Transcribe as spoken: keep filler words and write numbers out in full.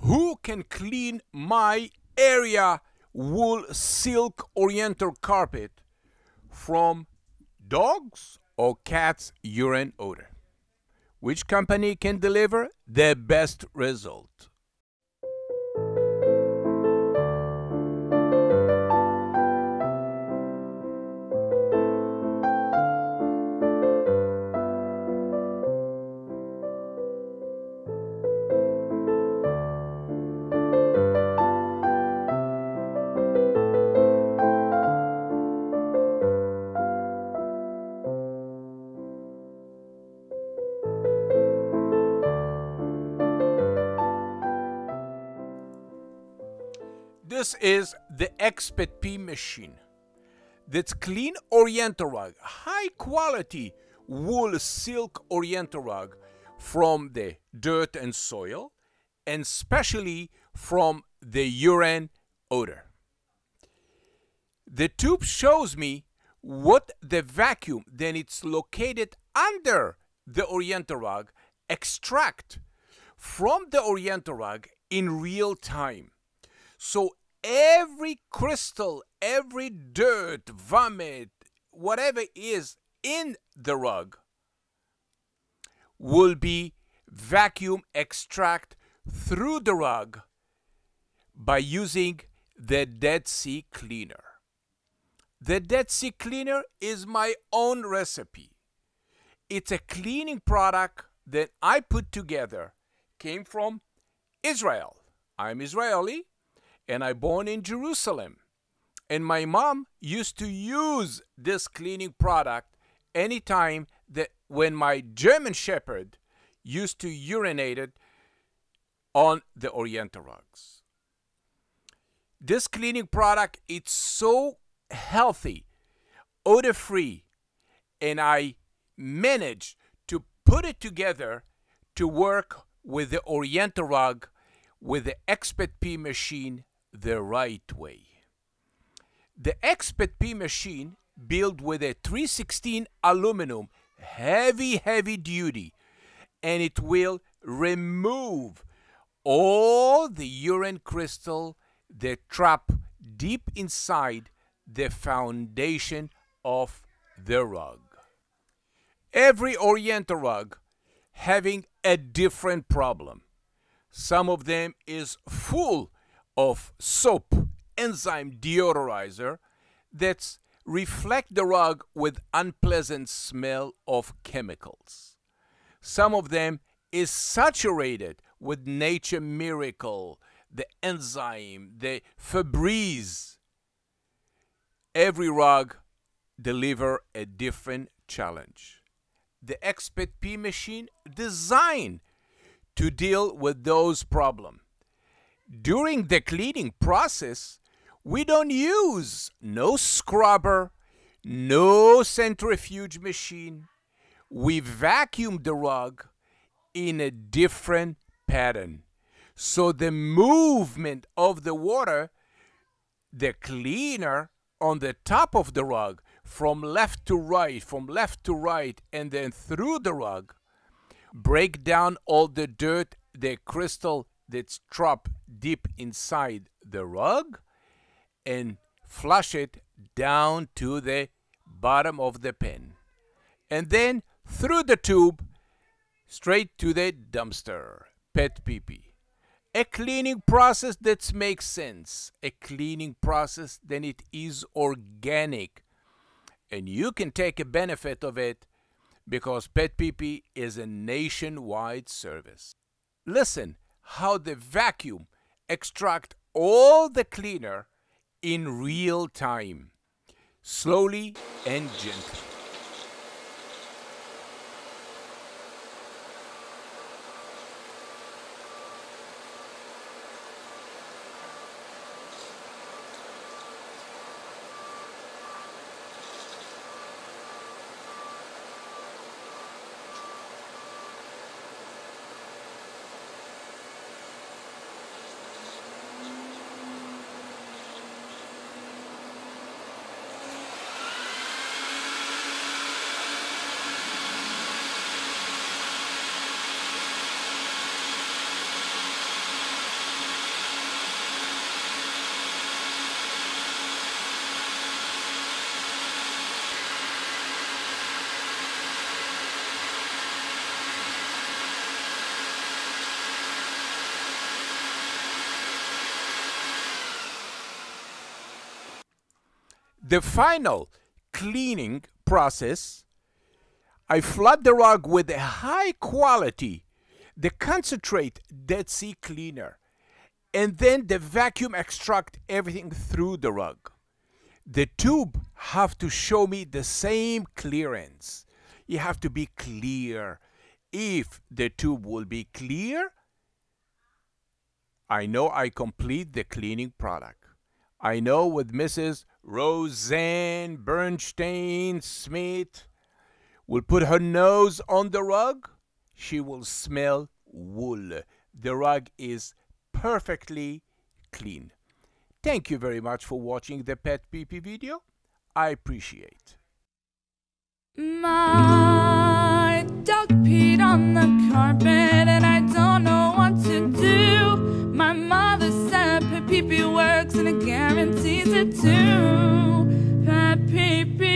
Who can clean my area wool silk Oriental carpet from dogs or cats' urine odor? Which company can deliver the best result? This is the Xpert-P machine that's clean Oriental rug, high quality wool silk Oriental rug from the dirt and soil, and especially from the urine odor. The tube shows me what the vacuum, then it's located under the Oriental rug, extract from the Oriental rug in real time. So every crystal, every dirt, vomit, whatever is in the rug will be vacuum extract through the rug by using the Dead Sea cleaner. The Dead Sea cleaner is my own recipe. It's a cleaning product that I put together. Came from Israel. I'm Israeli. And I born in Jerusalem, and my mom used to use this cleaning product anytime that when my German Shepherd used to urinate it on the Oriental rugs. This cleaning product, it's so healthy, odor-free, and I managed to put it together to work with the Oriental rug with the Xpert-P machine the right way. The Xpert-P machine built with a three sixteen aluminum, heavy, heavy duty, and it will remove all the urine crystal that trap deep inside the foundation of the rug. Every Oriental rug having a different problem. Some of them is full of soap, enzyme deodorizer that's reflect the rug with unpleasant smell of chemicals. Some of them is saturated with Nature Miracle, the enzyme, the Febreze. Every rug deliver a different challenge. The Xpert-P machine design to deal with those problems. During the cleaning process, we don't use no scrubber, no centrifuge machine. We vacuum the rug in a different pattern. So the movement of the water, the cleaner on the top of the rug, from left to right, from left to right, and then through the rug, break down all the dirt, the crystal that's trapped deep inside the rug, and flush it down to the bottom of the pen. And then through the tube, straight to the dumpster, PetPeePee. A cleaning process that makes sense. A cleaning process then it is organic. And you can take a benefit of it because PetPeePee is a nationwide service. Listen how the vacuum extract all the cleaner in real time, slowly and gently. the final cleaning process, I flood the rug with a high quality, the concentrate Dead Sea cleaner, and then the vacuum extract everything through the rug. The tube have to show me the same clearance. You have to be clear. If the tube will be clear, I know I complete the cleaning product. I know with Missus Roseanne Bernstein Smith will put her nose on the rug, she will smell wool. The rug is perfectly clean. Thank you very much for watching the PetPeePee video. I appreciate. My dog peed on the carpet and I don't know what to do. My mother said PetPeePee works and it guarantees it too. PetPeePee.